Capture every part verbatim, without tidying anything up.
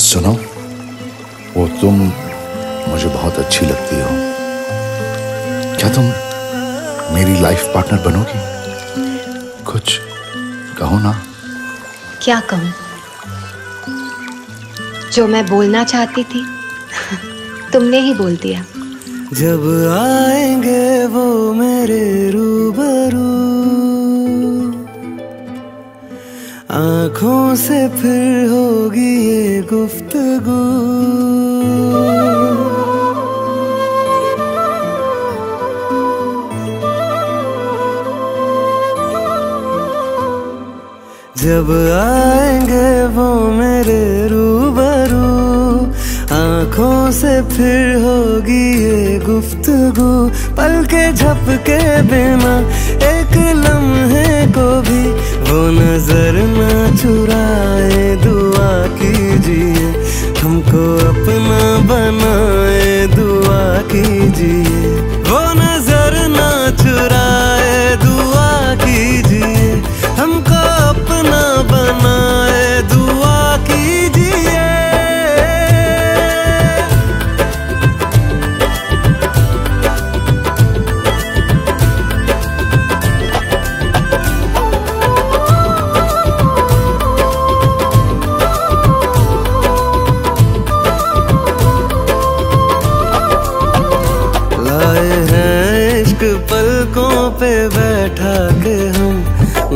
सुनो, वो तुम मुझे बहुत अच्छी लगती हो। क्या तुम मेरी लाइफ पार्टनर बनोगी? कुछ कहो ना। क्या कहूँ? जो मैं बोलना चाहती थी तुमने ही बोल दिया। जब आएंगे वो मेरे रूबरू, आँखों से फिर होगी ये गुफ्तगू। जब आएंगे वो मेरे रूबरू, आँखों से फिर होगी ये गुफ्तगू। पलके झपके बिना एक लम्हे को भी वो नजर ना चुराए, दुआ कीजिए हमको अपना बनाए, दुआ कीजिए वो नजर ना चुराए, दुआ कीजिए हमको अपना बनाए, दुआ कीजिए।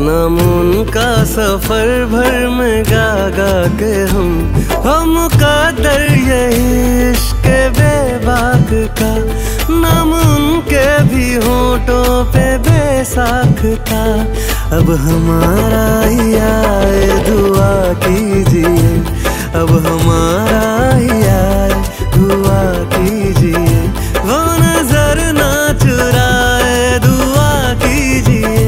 नाम उनका सफर भर में गा गा के हम हम का दर यही इश्क बेबाक का, नाम उनके भी होठों पे बेसाख था। अब हमारा ही आए, दुआ कीजिए, अब हमारा ही आए, दुआ कीजिए वो नजर ना चुराए, दुआ कीजिए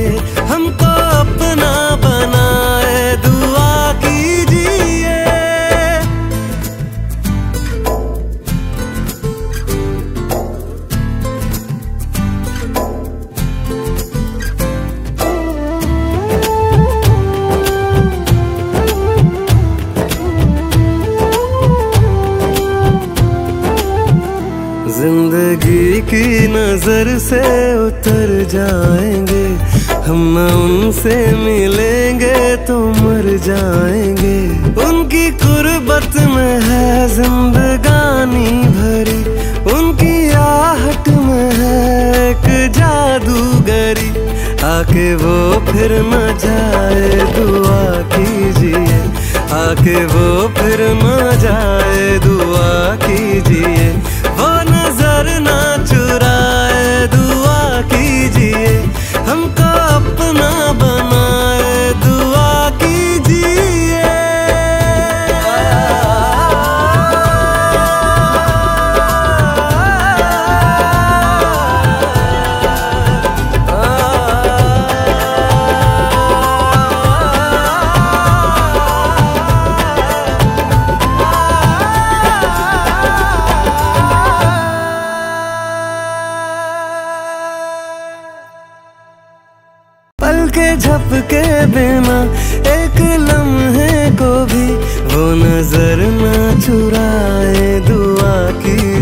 हमको अपना बनाए, दुआ कीजिए। जिंदगी की नजर से उतर जाएंगे हम, ना उनसे मिलेंगे तो मर जाएंगे। उनकी कुर्बत में है जिंदगानी भरी, उनकी आहट में है एक जादूगरी। आके वो फिर न जाए, दुआ कीजिए, आके वो फिर न जाए, दुआ कीजिए वो नजर ना चुराए, दुआ कीजिए हमको अपना बनाए, दुआ कीजिए। झपके बिना एक लम्हे को भी वो नजर ना चुराए, दुआ की।